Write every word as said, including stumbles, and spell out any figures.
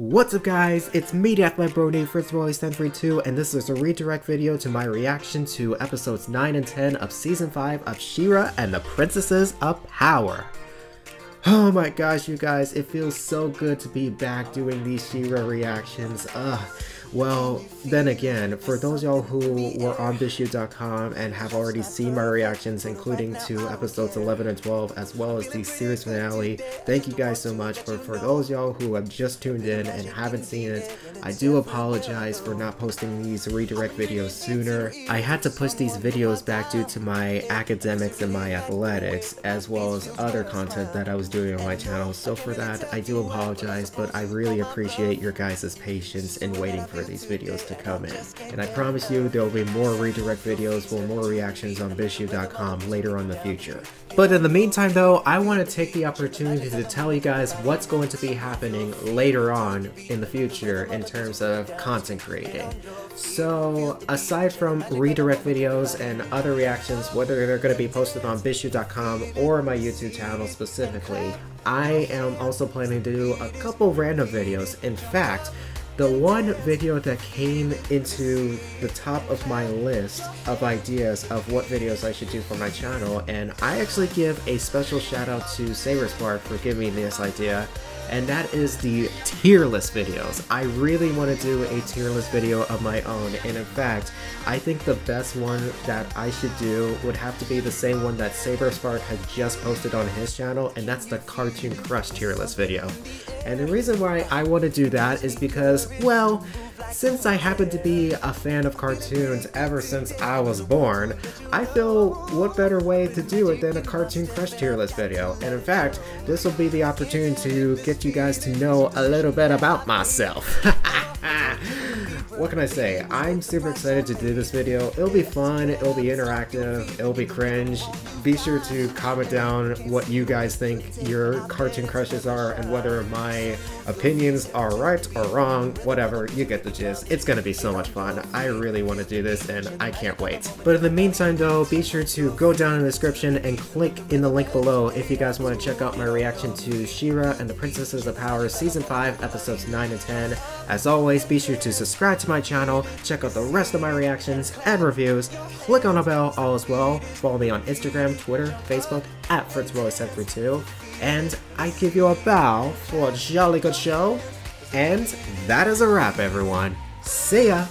What's up guys, it's me, Death My Bro Name, Fritz Rolle seven three two, and this is a redirect video to my reaction to episodes nine and ten of season five of She-Ra and the Princesses of Power. Oh my gosh you guys, it feels so good to be back doing these She-Ra reactions. Ugh. Well, then again, for those y'all who were on BitChute dot com and have already seen my reactions, including to episodes eleven and twelve, as well as the series finale, thank you guys so much. But for those y'all who have just tuned in and haven't seen it, I do apologize for not posting these redirect videos sooner. I had to push these videos back due to my academics and my athletics, as well as other content that I was doing on my channel, so for that, I do apologize, but I really appreciate your guys' patience in waiting for these videos to come in, and I promise you there will be more redirect videos or more reactions on BitChute dot com later on in the future. But in the meantime though, I want to take the opportunity to tell you guys what's going to be happening later on in the future in terms of content creating. So aside from redirect videos and other reactions, whether they're going to be posted on BitChute dot com or my YouTube channel specifically, I am also planning to do a couple random videos. In fact, the one video that came into the top of my list of ideas of what videos I should do for my channel, and I actually give a special shout out to SaberSpark for giving me this idea, and that is the tier list videos. I really want to do a tier list video of my own, and in fact, I think the best one that I should do would have to be the same one that SaberSpark had just posted on his channel, and that's the Cartoon Crush tier list video. And the reason why I want to do that is because, well, since I happen to be a fan of cartoons ever since I was born, I feel what better way to do it than a Cartoon Crush tier list video. And in fact, this will be the opportunity to get you guys to know a little bit about myself. What can I say? I'm super excited to do this video. It'll be fun, it'll be interactive, it'll be cringe. Be sure to comment down what you guys think your cartoon crushes are and whether my opinions are right or wrong, whatever, you get the gist. It's gonna be so much fun. I really wanna do this and I can't wait. But in the meantime though, be sure to go down in the description and click in the link below if you guys wanna check out my reaction to She-Ra and the Princesses of Power season five, episodes nine and ten. As always, be sure to subscribe to my channel, check out the rest of my reactions and reviews, click on the bell all as well, follow me on Instagram, Twitter, Facebook, at Fritz Rolle seven three two, and I give you a bow for a jolly good show, and that is a wrap everyone, see ya!